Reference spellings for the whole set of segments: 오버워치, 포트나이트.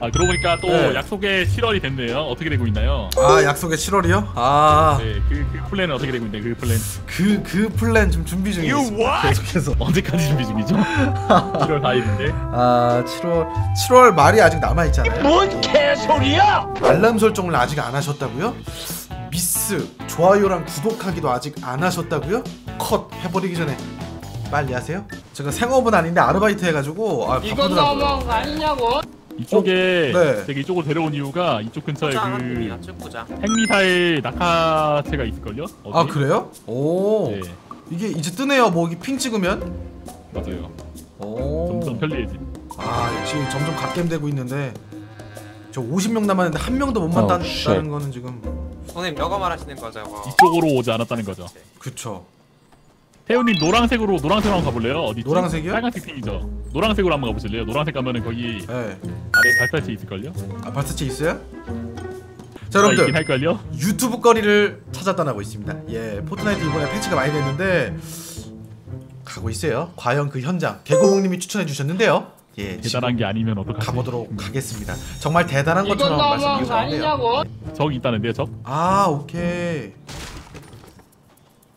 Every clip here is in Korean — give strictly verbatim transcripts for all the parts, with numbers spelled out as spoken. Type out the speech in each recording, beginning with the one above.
아, 그러고 보니까 또 네. 약속의 칠월이 됐네요. 어떻게 되고 있나요? 아, 약속의 칠월이요? 아, 네, 그, 그 플랜은 어떻게 되고 있나요? 그 플랜, 그, 그 플랜 좀 준비 중이에요. 계속해서 언제까지 준비 중이죠? 칠월 사일인데 아, 칠월 칠월 말이 아직 남아 있잖아요. 뭔 개소리야? 알람 설정을 아직 안 하셨다고요? 미스 좋아요랑 구독하기도 아직 안 하셨다고요? 컷 해버리기 전에 빨리 하세요. 제가 생업은 아닌데 아르바이트 해가지고 아, 이거 너무한 거 아니냐고. 이쪽에 어? 네. 제가 이쪽으로 데려온 이유가 이쪽 근처에 보자, 그 핵미사일 낙하체가 있을걸요? 어디? 아 그래요? 오 네. 이게 이제 뜨네요. 뭐 여기 핑 찍으면? 맞아요. 오 점점 편리해지. 아 지금 점점 갓겜 되고 있는데 저 오십 명 남았는데 한 명도 못 만났다는 oh, 거는 지금 선생님 여가 말하시는 거죠? 와. 이쪽으로 오지 않았다는 거죠? 그쵸. 태훈님 노란색으로 노란색으로 한번 가볼래요? 어디? 노란색이요? 빨간색 핑이죠. 노란색으로 한번 가보실래요? 노란색 가면은 거기 네. 아래 발사체 있을걸요? 아 발사체 있어요? 자 여러분들 할걸요? 유튜브 거리를 찾아 떠나고 있습니다. 예, 포트나이트 이번에 패치가 많이 됐는데 가고 있어요. 과연 그 현장 개고봉님이 추천해 주셨는데요. 예, 대단한 게 아니면 어떡하지? 가보도록 하겠습니다. 정말 대단한 것처럼 말씀드리셨는데요. 적이 있다는데요, 적? 아 오케이.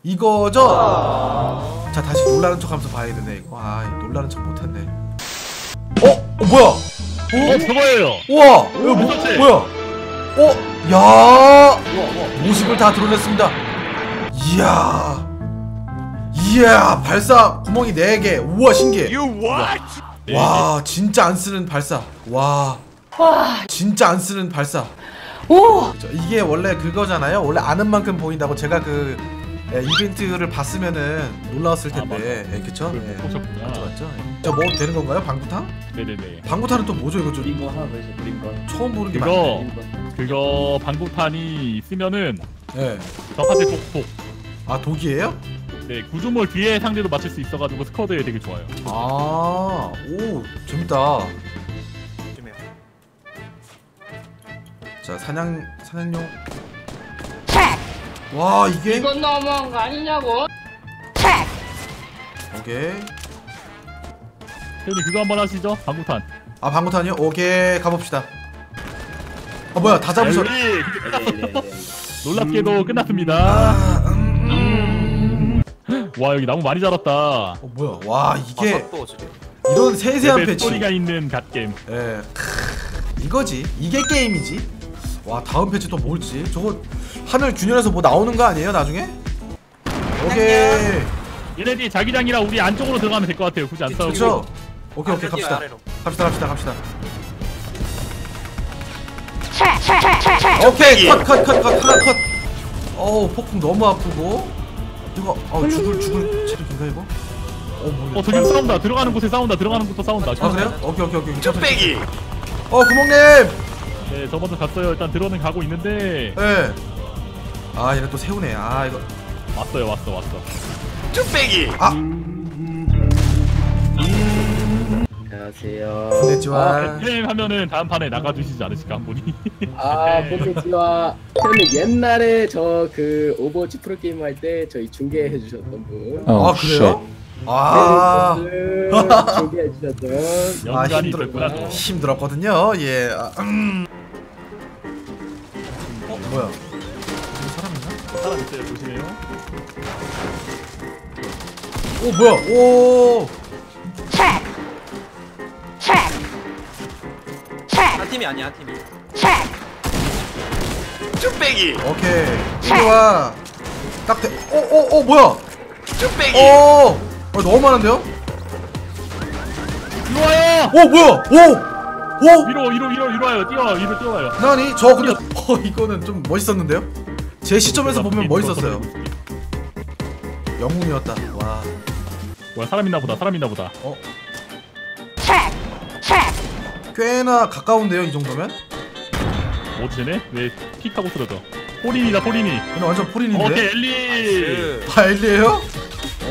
이거죠? 아 자 다시 놀라는 척 하면서 봐야 되네 이거. 아 놀라는 척 못했네. 어? 어 뭐야? 어? 어 저거예요. 우와 이거 뭐, 뭐야? 어? 야 모습을 다 드러냈습니다. 이야 이야 발사 구멍이 네 개. 우와 신기해. 와 진짜 안 쓰는 발사. 와 진짜 안 쓰는 발사. 오 이게 원래 그거잖아요. 원래 아는 만큼 보인다고. 제가 그 예, 이벤트를 봤으면은 놀라웠을 텐데. 아, 예, 그쵸? 예, 맞죠, 맞죠? 예. 저 먹어도 되는 건가요? 방구탕? 네네네. 방구탕은 또 뭐죠, 이거 좀? 이거 하나 더해서 드린 거. 처음 보는 게 맞네. 그거, 그거 방구탄이 쓰면은 예. 적한테 독. 아, 독이에요? 네, 구조물 뒤에 상대도 맞출 수 있어가지고 스쿼드에 되게 좋아요. 아, 오, 재밌다. 재밌네요. 자, 사냥, 사냥용. 와 이게 이건 너무한 거 아니냐고. 오케이 형님 그거 한번 하시죠. 방구탄. 아 방구탄이요? 오케이 가봅시다. 아 뭐야 다 잡으셨. 놀랍게도 끝났습니다. 아, 음, 음. 와 여기 나무 많이 자랐다. 어 뭐야 와 이게 아, 이런 세세한 패치 스토리가 있는 갓게임. 예 이거지. 이게 게임이지. 와 다음 패치 또 뭘지? 저거 하늘 균열해서 뭐 나오는 거 아니에요 나중에? 오케이 얘네들이 자기장이라 우리 안쪽으로 들어가면 될 것 같아요. 굳이 안 싸우고. 그쵸? 오케이 오케이 갑시다. 갑시다 갑시다 갑시다. 오케이 컷 컷 컷 컷 하나 컷. 어우 폭풍 너무 아프고 이거 어 죽을 죽을 체력인가 이거? 어 저기 싸운다. 들어가는 곳에 싸운다. 들어가는 곳도 싸운다. 아 그래요? 오케이 오케이 오케이. 쭈빼기. 어 구멍님. 네, 저 먼저 갔어요. 일단 들어는 가고 있는데. 네. 아, 얘네 또 세우네. 아, 이거 왔어요, 왔어, 왔어. 쭈빼기. 아. 음... 안녕하세요. 안녕하세요. 게임 하면은 다음 판에 나가주시지 않으실까 한 분이. 아, 안녕하세요. 형님 옛날에 저 그 오버워치 프로 게임 할 때 저희 중계해 주셨던 분. 어, 아, 그래요? 아, 중계해 주셨던. 아, 힘들었구나. 힘들었거든요. 예. 아, 음. 뭐야? 사람이나? 사람 있어요. 조심해요. 오 뭐야? 오. 책. 책. 책. 한 팀이 아니야, 한 팀이. 책. 쭈빼기. 오케이. 이리와. 딱 대. 오오오 뭐야? 쭈빼기. 오. 아 너무 많은데요? 이리와요. 오 뭐야? 오. 오! 위로 위로 위로 위로 와요. 뛰어 위로 뛰어와요. 나니 저 근데 어 이거는 좀 멋있었는데요? 제 시점에서 보면 멋있었어요. 영웅이었다. 와. 와 사람 있나 보다. 사람 있나 보다. 어. 꽤나 가까운데요 이 정도면? 오 쟤네? 왜 픽하고 쓰러져? 포린이다 포린이. 얘는 완전 포린인데. 오케이 엘리. 아 엘리예요?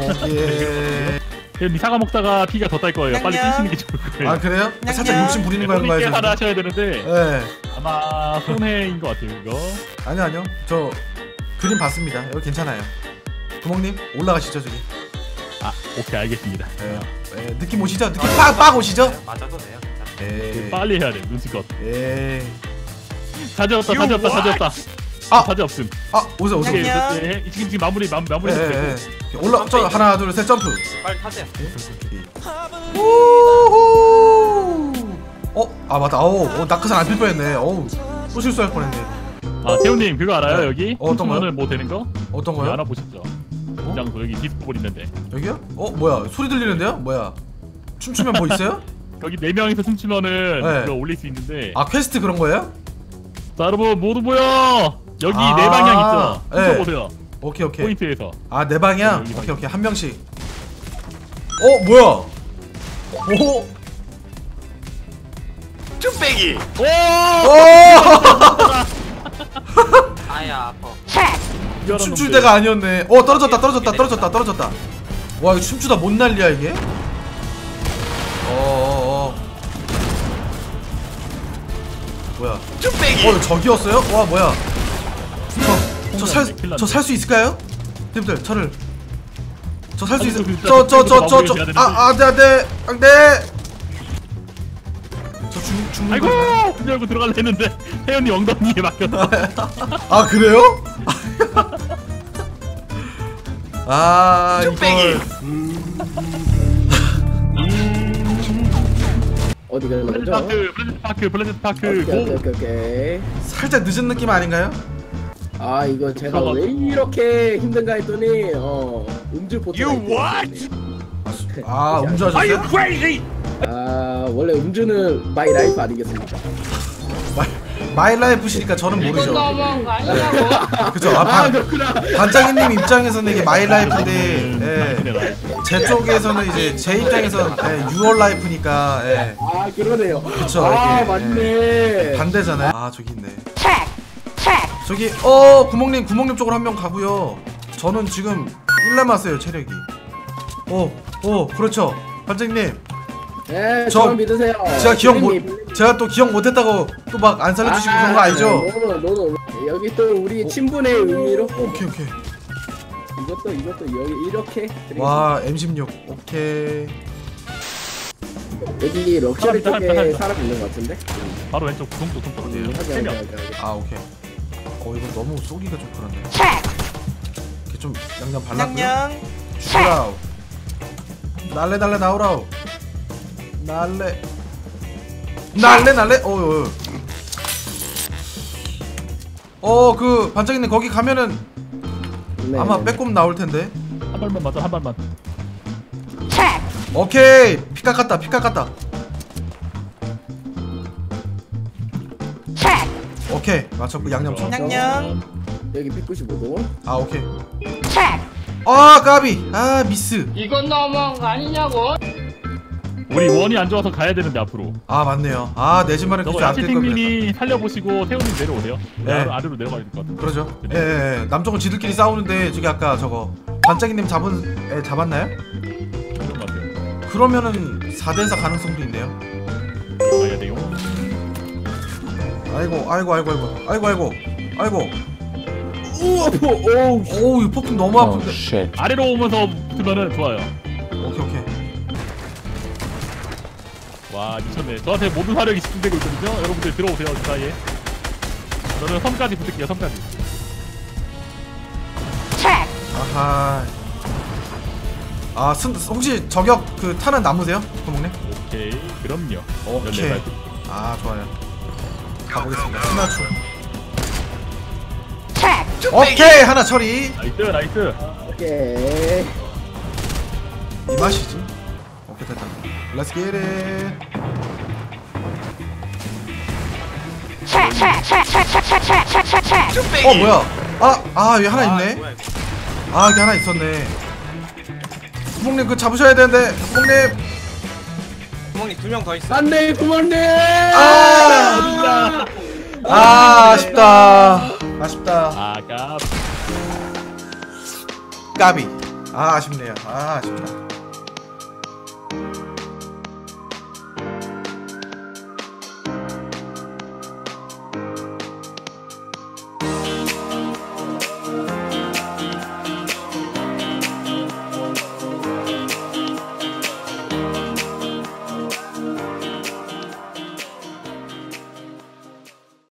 오케이. 이 사과 먹다가 피가 더 딸 거예요. 빨리 뛰시는 게 좋을 거예요. 아 그래요? 아, 살짝 욕심 부리는 거 하는 거예요. 하나 하셔야 되는데. 네. 아마 손해인 것 같아요 이거. 아니요 아니요. 저 그림 봤습니다. 여기 괜찮아요. 구멍님 올라가시죠 저기. 아 오케이 알겠습니다. 네. 네. 느낌 오시죠? 느낌 빡빡 오시죠? 맞아도 돼요. 괜찮아요. 에이. 빨리 해야 돼 눈치껏. 에이. 다 지웠다 다 지웠다 다 지웠다. 아 다지 없음. 아 오세요 오세요. 예, 예. 지금 지금 마무리 마무리 마무리. 예, 예. 올라 저 하나 둘 셋 점프. 빨리 타세요. 예? 오호. 어? 아 맞다. 오, 낙하산 안 필 뻔했네. 어우 또 실수할 뻔했네. 아 태훈님 그거 알아요? 네. 여기 어, 어떤 거요? 뭐 되는 거? 어떤 거요? 알아 보시죠. 어? 장소 여기 디스코볼 있는데. 여기요? 어 뭐야 소리 들리는데요? 뭐야? 춤추면 뭐 있어요? 여기 네 명이서 춤추면은 네. 그거 올릴 수 있는데. 아 퀘스트 그런 거예요? 자 여러분 모두 모여. 여기 아 네 방향 있죠? 훔쳐보세요. 네. 오케이 오케이 포인트에서 아 네 방향? 네, 오케이 오케이 한 명씩. 어? 뭐야? 오! 쭈빼기! 오! 오! 아야 아파. 춤출 때가 아니었네. 어 떨어졌다 떨어졌다 떨어졌다 떨어졌다. 와 이거 춤추다 뭔 난리야 이게? 어어어 뭐야 쭈빼기! 어 저기였어요? 와 뭐야 저 살 저 살 수 있을까요? 님들 저를 저 살 수 있을 저 저 저 저 저 아 안돼 안돼 안돼 저 죽 죽는 아이고 문 열고 들어가려 했는데 태연이 엉덩이에 막혔다. 아 그래요? 아 이걸 어디 가는 거죠? 플랜트 파크 플랜트 파크 플랜트 파크 살짝 늦은 느낌 아닌가요? 아 이거 제가 왜 이렇게 힘든가 했더니 어 음주 포트나이트 아 음주 하셨어요? 아 원래 음주는 마이 라이프 아니겠습니까? 마이, 마이 라이프시니까 저는 모르죠. 그죠? 아, 반, 반장님 입장에서는 이게 마이 라이프인데 예, 제 쪽에서는 이제 제 입장에서는 예, 유월 라이프니까 예. 아 그러네요. 그쵸, 아 이렇게, 맞네. 예, 반대잖아요. 아 저기 있네. 저기 어 구멍님 구멍님 쪽으로 한 명 가고요. 저는 지금 일 남았어요 체력이. 어, 어 그렇죠 반장님. 네, 저 믿으세요. 제가 기억 못 제가 또 기억 못했다고 또 막 안 살려주시고 그런 거 아니죠? 노노 노노 여기 또 우리 어, 친분의 의미로. 오케이 오케이. 이것도 이것도 여기 이렇게. 와 엠 십육 오케이. 여기 럭셔리 쪽에 사람 있는 것 같은데? 바로 왼쪽 구멍도 좀 보세요. 아 오케이. 어 이건 너무 쏘기가 좀 그런데 이렇게 좀 양념 발랐고요. 죽으라우 날래 날래 나오라우 날래 날래 날래 어어 어 그 반짝이는 거기 가면은 네, 아마 네, 빼꼼 네. 나올 텐데 한 발만 맞아 한 발만 오케이 피 깎았다 피 깎았다 오케이 맞췄고 양념 쳐. 양념. 여기 백구십오 도. 아 오케이. 아 까비. 아 미스. 이건 너무한 거 아니냐고. 우리 원이 안 좋아서 가야 되는데 앞으로. 아 맞네요. 아 내 집만은 그렇게 안 될 겁니다. 야채팅님이 살려보시고 태훈님 내려오세요. 네. 아래로 내려가야 될 것 같아요. 그러죠. 예, 예, 예. 남쪽은 지들끼리 싸우는데 저기 아까 저거 반짝이님 잡은 에 잡았나요? 그런 것 같아요. 그러면은 사 대 사 가능성도 있네요. 가야 돼요. 아이고 아이고 아이고 아이고 아이고 아이고 오 아파 오우 오우 이 폭풍 너무 아픈데 oh, 아래로 오면서 들면은 좋아요. 오케이 오케이 와 미쳤네. 저한테 모든 화력이 집중되고 있거든요. 여러분들 들어오세요 그 사이에. 저는 섬까지 붙을게요 섬까지. 아하 아 순, 혹시 저격 그 탄은 남으세요? 구멍님? 오케이 그럼요. 오케이 아 좋아요. 가보겠습니다. 스나추 오케이 하나 처리. 나이스 나이스. 오케이 이 맛이지. 오케이 됐다. Let's get it. 어 뭐야? 아 아 여기 하나 있네. 아 여기 하나 있었네. 구멍님 그거 잡으셔야 되는데 구멍님. 구멍님 두 명 더 있어. 안돼 구멍님. 아, 아 아쉽다. 아쉽다. 아 까비. 까비. 아 아쉽네요. 아 아쉽다.